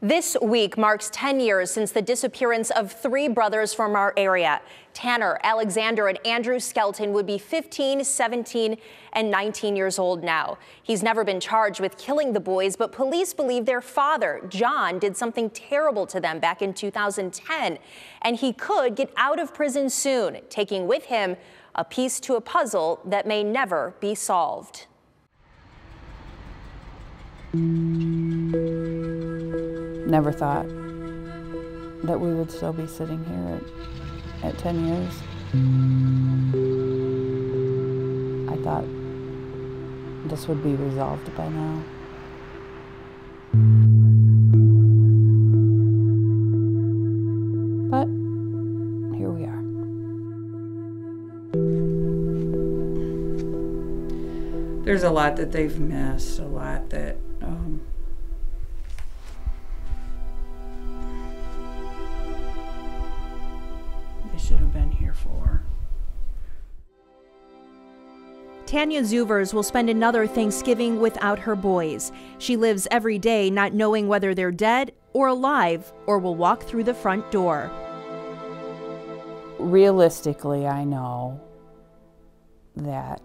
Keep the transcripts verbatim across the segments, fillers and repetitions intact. This week marks ten years since the disappearance of three brothers from our area. Tanner, Alexander, and Andrew Skelton would be fifteen, seventeen, and nineteen years old now. He's never been charged with killing the boys, but police believe their father, John, did something terrible to them back in two thousand ten, and he could get out of prison soon, taking with him a piece to a puzzle that may never be solved. Never thought that we would still be sitting here at, at ten years. I thought this would be resolved by now. But here we are. There's a lot that they've missed, a lot that um, should have been here for. Tanya Zuvers will spend another Thanksgiving without her boys. She lives every day not knowing whether they're dead or alive or will walk through the front door. Realistically, I know that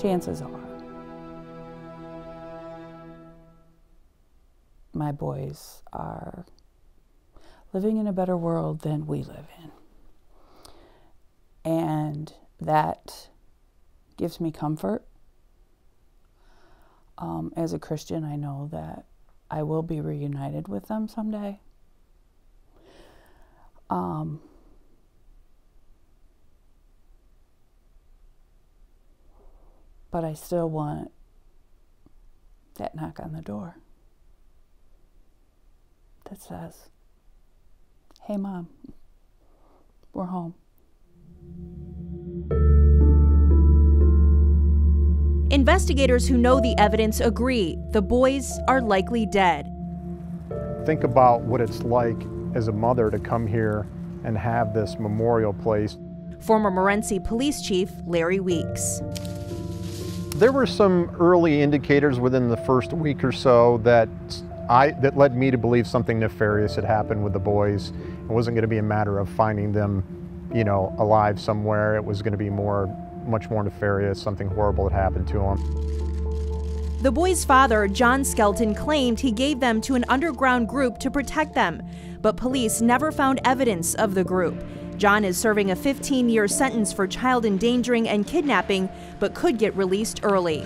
chances are my boys are living in a better world than we live in. And that gives me comfort. Um, as a Christian, I know that I will be reunited with them someday. Um, but I still want that knock on the door that says, "Hey, Mom, we're home." Investigators who know the evidence agree the boys are likely dead. Think about what it's like as a mother to come here and have this memorial place. Former Morenci Police Chief Larry Weeks. There were some early indicators within the first week or so that I, that led me to believe something nefarious had happened with the boys. It wasn't going to be a matter of finding them, you know, alive somewhere. It was going to be more, much more nefarious, something horrible had happened to them. The boys' father, John Skelton, claimed he gave them to an underground group to protect them, but police never found evidence of the group. John is serving a fifteen-year sentence for child endangering and kidnapping, but could get released early.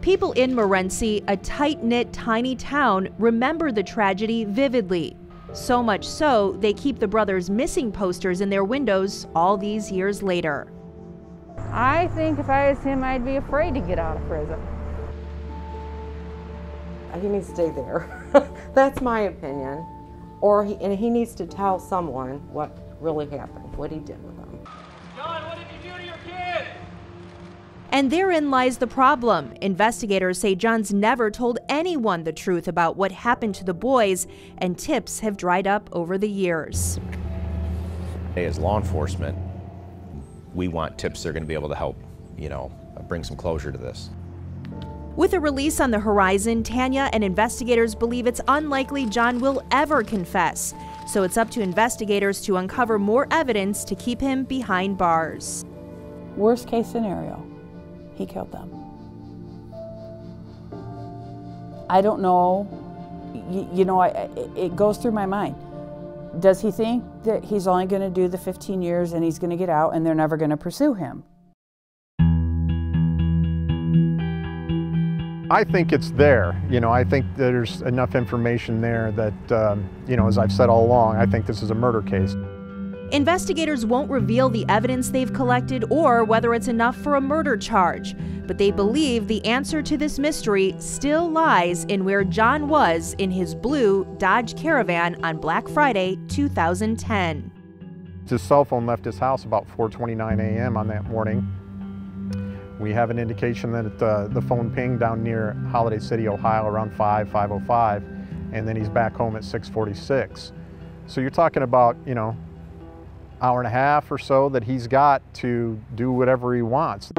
People in Morenci, a tight-knit, tiny town, remember the tragedy vividly. So much so, they keep the brothers' missing posters in their windows all these years later. I think if I was him, I'd be afraid to get out of prison. He needs to stay there. That's my opinion. Or he, and he needs to tell someone what really happened, what he did with them. John, what did you do to your kid? And therein lies the problem. Investigators say John's never told anyone the truth about what happened to the boys, and tips have dried up over the years. As law enforcement, we want tips that are going to be able to help, you know, bring some closure to this. With a release on the horizon, Tanya and investigators believe it's unlikely John will ever confess. So it's up to investigators to uncover more evidence to keep him behind bars. Worst case scenario, he killed them. I don't know, you, you know, I, it goes through my mind. Does he think that he's only gonna do the fifteen years and he's gonna get out and they're never gonna pursue him? I think it's there. You know, I think there's enough information there that, um, you know, as I've said all along, I think this is a murder case. Investigators won't reveal the evidence they've collected or whether it's enough for a murder charge, but they believe the answer to this mystery still lies in where John was in his blue Dodge Caravan on Black Friday, two thousand ten. His cell phone left his house about four twenty-nine a m on that morning. We have an indication that uh, the phone pinged down near Holiday City, Ohio, around five, five oh five, and then he's back home at six forty-six. So you're talking about, you know, hour and a half or so that he's got to do whatever he wants.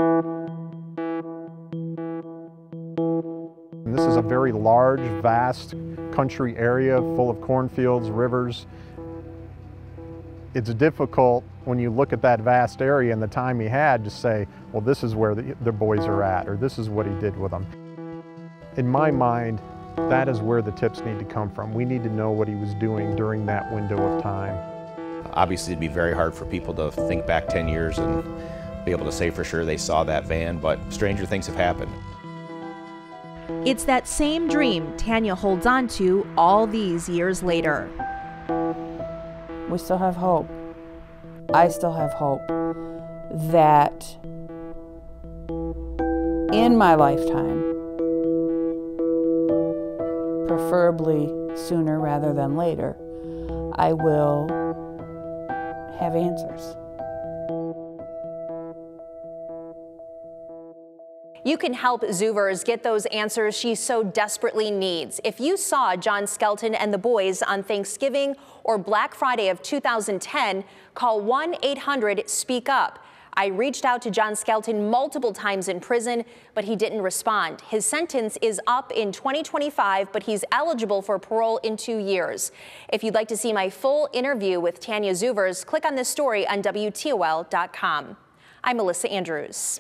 is a very large, vast country area full of cornfields, rivers. It's difficult when you look at that vast area and the time he had to say, well, this is where the, the boys are at, or this is what he did with them. In my mind, that is where the tips need to come from. We need to know what he was doing during that window of time. Obviously, it'd be very hard for people to think back ten years and be able to say for sure they saw that van, but stranger things have happened. It's that same dream Tanya holds on to all these years later. We still have hope. I still have hope that in my lifetime, preferably sooner rather than later, I will have answers. You can help Zuvers get those answers she so desperately needs. If you saw John Skelton and the boys on Thanksgiving or Black Friday of two thousand ten, call one eight hundred speak up. I reached out to John Skelton multiple times in prison, but he didn't respond. His sentence is up in twenty twenty-five, but he's eligible for parole in two years. If you'd like to see my full interview with Tanya Zuvers, click on this story on W T O L dot com. I'm Melissa Andrews.